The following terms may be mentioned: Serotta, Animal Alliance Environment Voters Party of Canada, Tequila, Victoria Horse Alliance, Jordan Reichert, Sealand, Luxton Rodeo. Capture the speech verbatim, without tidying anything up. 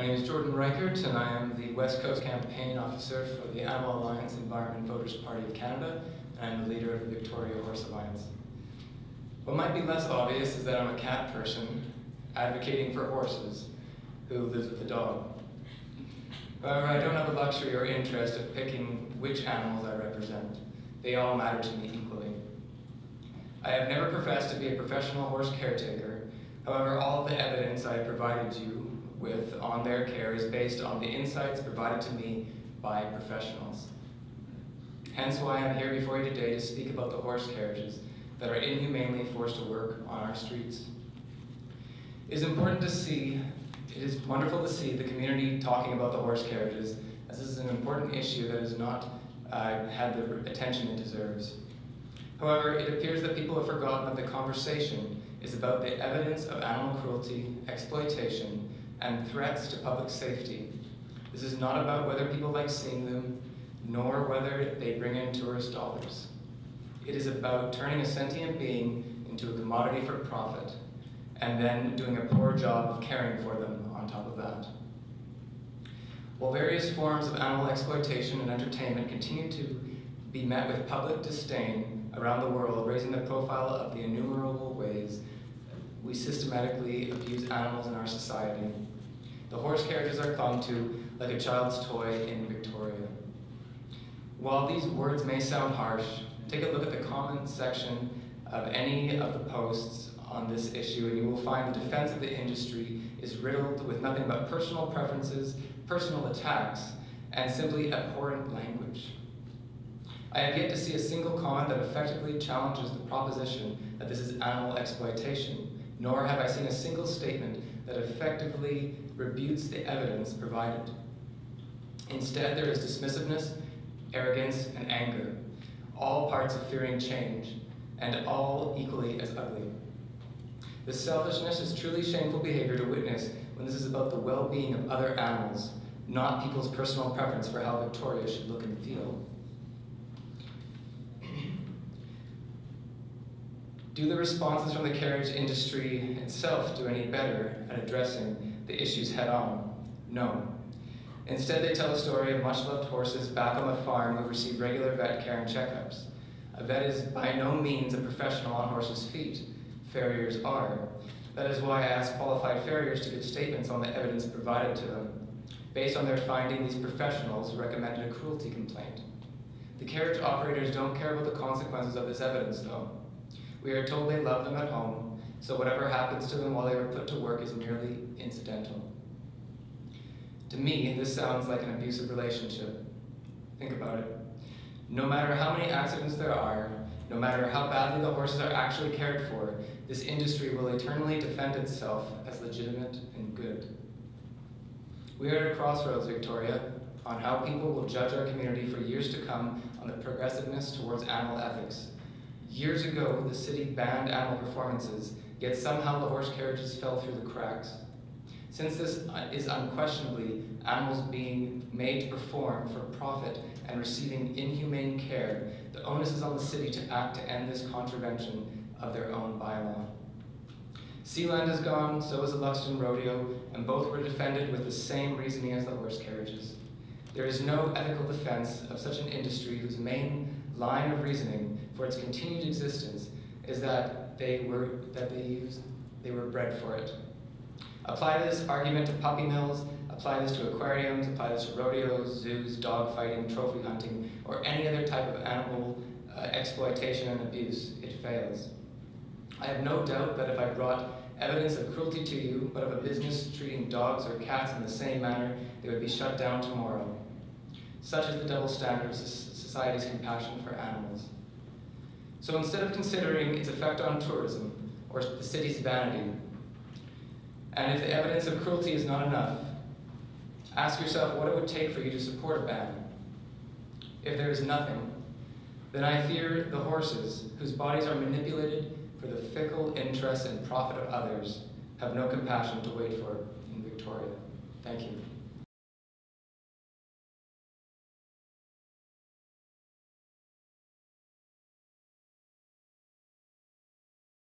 My name is Jordan Reichert, and I am the West Coast Campaign Officer for the Animal Alliance Environment Voters Party of Canada, and I'm the leader of the Victoria Horse Alliance. What might be less obvious is that I'm a cat person advocating for horses who lives with a dog. However, I don't have the luxury or interest of picking which animals I represent. They all matter to me equally. I have never professed to be a professional horse caretaker. However, all the evidence I provided you with on their care is based on the insights provided to me by professionals. Hence why I'm here before you today to speak about the horse carriages that are inhumanely forced to work on our streets. It is important to see, it is wonderful to see the community talking about the horse carriages, as this is an important issue that has not uh, had the attention it deserves. However, it appears that people have forgotten that the conversation is about the evidence of animal cruelty, exploitation, and threats to public safety. This is not about whether people like seeing them, nor whether they bring in tourist dollars. It is about turning a sentient being into a commodity for profit, and then doing a poor job of caring for them on top of that. While various forms of animal exploitation and entertainment continue to be met with public disdain around the world, raising the profile of the innumerable ways we systematically abuse animals in our society, the horse carriages are clung to like a child's toy in Victoria. While these words may sound harsh, take a look at the comment section of any of the posts on this issue, and you will find the defense of the industry is riddled with nothing but personal preferences, personal attacks, and simply abhorrent language. I have yet to see a single comment that effectively challenges the proposition that this is animal exploitation, nor have I seen a single statement that effectively rebutes the evidence provided. Instead, there is dismissiveness, arrogance, and anger, all parts of fearing change, and all equally as ugly. This selfishness is truly shameful behavior to witness when this is about the well-being of other animals, not people's personal preference for how Victoria should look and feel. Do the responses from the carriage industry itself do any better at addressing the issues head-on? No. Instead, they tell a story of much-loved horses back on the farm who receive regular vet care and checkups. A vet is by no means a professional on horses' feet. Farriers are. That is why I asked qualified farriers to give statements on the evidence provided to them. Based on their finding, these professionals recommended a cruelty complaint. The carriage operators don't care about the consequences of this evidence, though. We are told they love them at home, so whatever happens to them while they were put to work is merely incidental. To me, this sounds like an abusive relationship. Think about it. No matter how many accidents there are, no matter how badly the horses are actually cared for, this industry will eternally defend itself as legitimate and good. We are at a crossroads, Victoria, on how people will judge our community for years to come on the progressiveness towards animal ethics. Years ago, the city banned animal performances, yet somehow the horse carriages fell through the cracks. Since this is unquestionably animals being made to perform for profit and receiving inhumane care, the onus is on the city to act to end this contravention of their own bylaw. Sealand is gone, so is the Luxton Rodeo, and both were defended with the same reasoning as the horse carriages. There is no ethical defense of such an industry whose main line of reasoning for its continued existence is that they were, that they used, they were bred for it. Apply this argument to puppy mills, apply this to aquariums, apply this to rodeos, zoos, dog fighting, trophy hunting, or any other type of animal uh, exploitation and abuse, it fails. I have no doubt that if I brought evidence of cruelty to you, but of a business treating dogs or cats in the same manner, they would be shut down tomorrow. Such is the double standard of society's compassion for animals. So instead of considering its effect on tourism, or the city's vanity, and if the evidence of cruelty is not enough, ask yourself what it would take for you to support a ban. If there is nothing, then I fear the horses, whose bodies are manipulated for the fickle interest and profit of others, have no compassion to wait for in Victoria. Thank you.